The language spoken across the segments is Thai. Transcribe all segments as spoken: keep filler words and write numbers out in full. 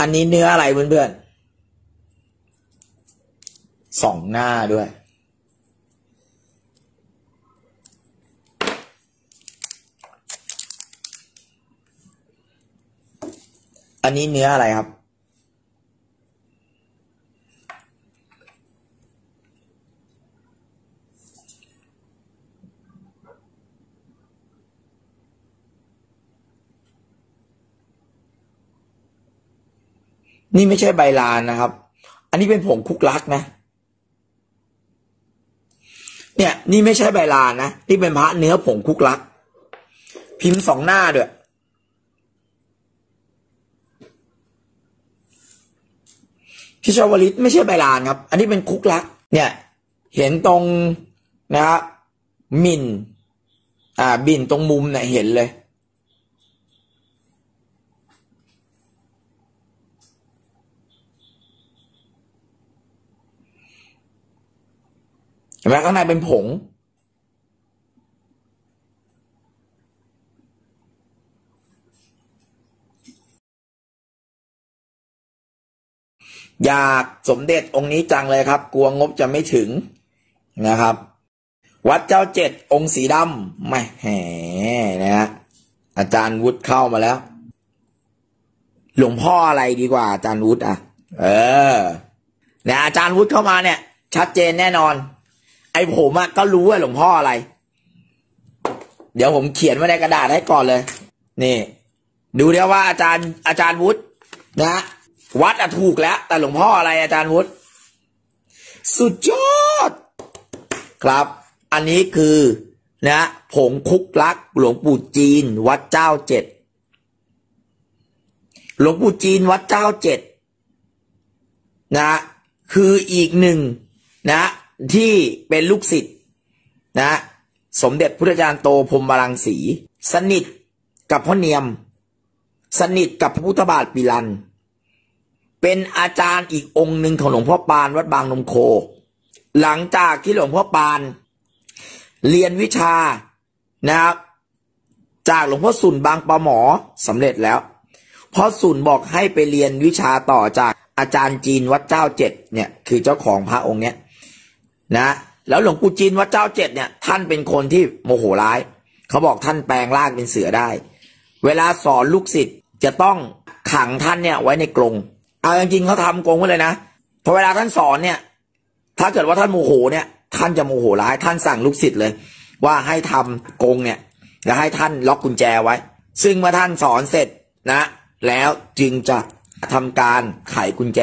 อันนี้เนื้ออะไรเพื่อนๆสองหน้าด้วยอันนี้เนื้ออะไรครับนี่ไม่ใช่ใบลานนะครับอันนี้เป็นผงคุกลักนะเนี่ยนี่ไม่ใช่ใบลานนะนี่เป็นพระเนื้อผงคุกลักพิมพ์สองหน้าด้วยที่ชาวลิตไม่ใช่ใบลานครับอันนี้เป็นคุกลักเนี่ยเห็นตรงนะครับมินอ่าบินตรงมุมเนี่ยเห็นเลยแล้วข้างในเป็นผงอยากสมเด็จองค์นี้จังเลยครับกลัวงบจะไม่ถึงนะครับวัดเจ้าเจ็ดองค์สีดำไม่แห่นะฮะอาจารย์วุฒิเข้ามาแล้วหลวงพ่ออะไรดีกว่าอาจารย์วุฒิอ่ะเออนะอาจารย์วุฒิเข้ามาเนี่ยชัดเจนแน่นอนไอผมอะก็รู้ว่าหลวงพ่ออะไรเดี๋ยวผมเขียนไว้ในกระดาษให้ก่อนเลยนี่ดูเดี๋ยวว่าอาจารย์อาจารย์วุฒินะวัดอะถูกแล้วแต่หลวงพ่ออะไรอาจารย์วุฒิสุดยอดครับอันนี้คือนะผงคุกลักหลวงปู่จีนวัดเจ้าเจ็ดหลวงปู่จีนวัดเจ้าเจ็ดนะคืออีกหนึ่งนะที่เป็นลูกศิษย์นะสมเด็จพุทธจารย์โตพรหมรังสีสนิทกับพ่อเนียมสนิทกับพระพุทธบาทปิลันเป็นอาจารย์อีกองค์หนึ่งของหลวงพ่อปานวัดบางนมโคหลังจากที่หลวงพ่อปานเรียนวิชานะครับจากหลวงพ่อสุนบางปะหมอสำเร็จแล้วพ่อสุนบอกให้ไปเรียนวิชาต่อจากอาจารย์จีนวัดเจ้าเจ็ดเนี่ยคือเจ้าของพระองค์เนี้ยนะแล้วหลวงปู่จีนวัดเจ้าเจ็ดเนี่ยท่านเป็นคนที่โมโหร้ายเขาบอกท่านแปลงร่างเป็นเสือได้เวลาสอนลูกศิษย์จะต้องขังท่านเนี่ยไว้ในกรงเอาจริงๆเขาทำกรงไว้เลยนะพอเวลาท่านสอนเนี่ยถ้าเกิดว่าท่านโมโหเนี่ยท่านจะโมโหร้ายท่านสั่งลูกศิษย์เลยว่าให้ทำกรงเนี่ยและให้ท่านล็อกกุญแจไว้ซึ่งเมื่อท่านสอนเสร็จนะแล้วจึงจะทำการไขกุญแจ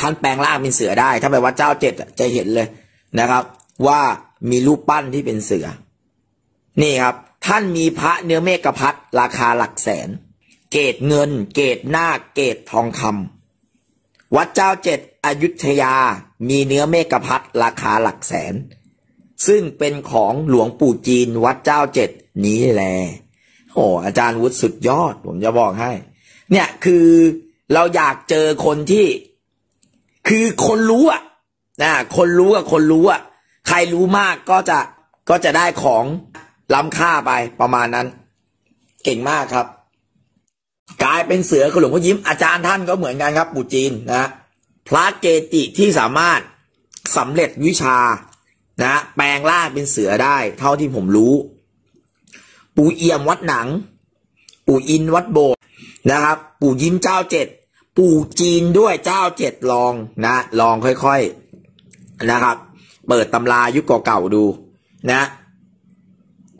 ท่านแปลงร่างเป็นเสือได้ถ้าไปวัดเจ้าเจ็ดจะเห็นเลยนะครับว่ามีรูปปั้นที่เป็นเสือนี่ครับท่านมีพระเนื้อเมฆพัดราคาหลักแสนเกตเงินเกตนาคเกตทองคำวัดเจ้าเจ็ดอยุธยามีเนื้อเมฆพัดราคาหลักแสนซึ่งเป็นของหลวงปู่จีนวัดเจ้าเจ็ดนี้แหละโอ้อาจารย์วุฒิสุดยอดผมจะบอกให้เนี่ยคือเราอยากเจอคนที่คือคนรู้อะนะคนรู้กับคนรู้อ่ะใครรู้มากก็จะก็จะได้ของล้ำค่าไปประมาณนั้นเก่งมากครับกลายเป็นเสือขลุ่มก็ยิ้มอาจารย์ท่านก็เหมือนกันครับปู่จีนนะพระเกจิที่สามารถสำเร็จวิชานะแปลงร่างเป็นเสือได้เท่าที่ผมรู้ปู่เอี่ยมวัดหนังปู่อินวัดโบสถ์นะครับปู่ยิ้มเจ้าเจ็ดปู่จีนด้วยเจ้าเจ็ดลองนะลองค่อยๆนะครับเปิดตำรายุคเก่าๆดูนะ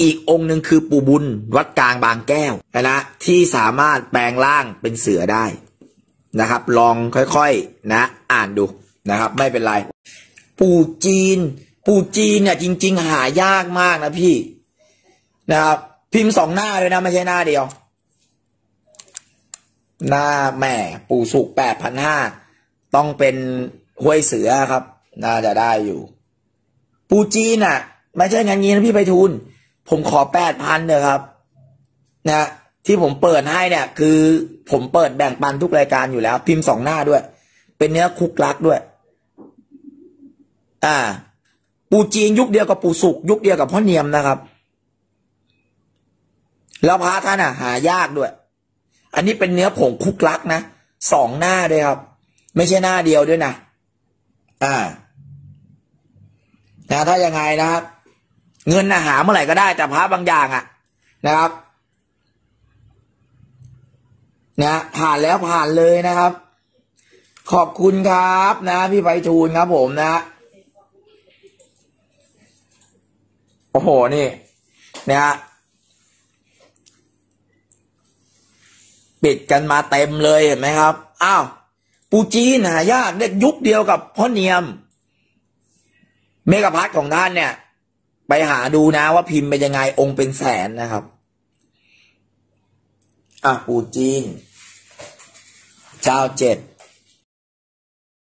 อีกองค์หนึ่งคือปู่บุญวัดกลางบางแก้วนะที่สามารถแปลงร่างเป็นเสือได้นะครับลองค่อยๆนะอ่านดูนะครับไม่เป็นไรปู่จีนปู่จีนเนี่ยจริงๆหายากมากนะพี่นะครับพิมพ์สองหน้าเลยนะไม่ใช่หน้าเดียวหน้าแม่ปู่สุกแปดพันห้าต้องเป็นห้วยเสือครับน่าจะได้อยู่ปูจีนน่ะไม่ใช่งานงี้นะพี่ไพฑูรย์ผมขอแปดพันเถอะครับนะที่ผมเปิดให้เนี่ยคือผมเปิดแบ่งปันทุกรายการอยู่แล้วพิมพ์สองหน้าด้วยเป็นเนื้อคุกลักด้วยอ่าปูจีนยุคเดียวกับปูสุกยุคเดียวกับพ่อเนียมนะครับแล้วพระท่านน่ะหายากด้วยอันนี้เป็นเนื้อผงคุกลักนะ สองหน้าด้วยครับไม่ใช่หน้าเดียวด้วยนะอ่านะถ้ายังไงนะครับเงินนะหาเมื่อไหร่ก็ได้แต่พระบางอย่างอ่ะนะครับนะผ่านแล้วผ่านเลยนะครับขอบคุณครับนะพี่ไพฑูรย์ครับผมนะโอ้โหนี่นะฮะปิดกันมาเต็มเลยเห็นไหมครับอ้าวปูจีนหายากเด็กยุคเดียวกับพ่อเนียมเมกะพัทของท่านเนี่ยไปหาดูนะว่าพิมพ์เป็นยังไงองค์เป็นแสนนะครับอ่ะปูจีนเจ้าเจ็ด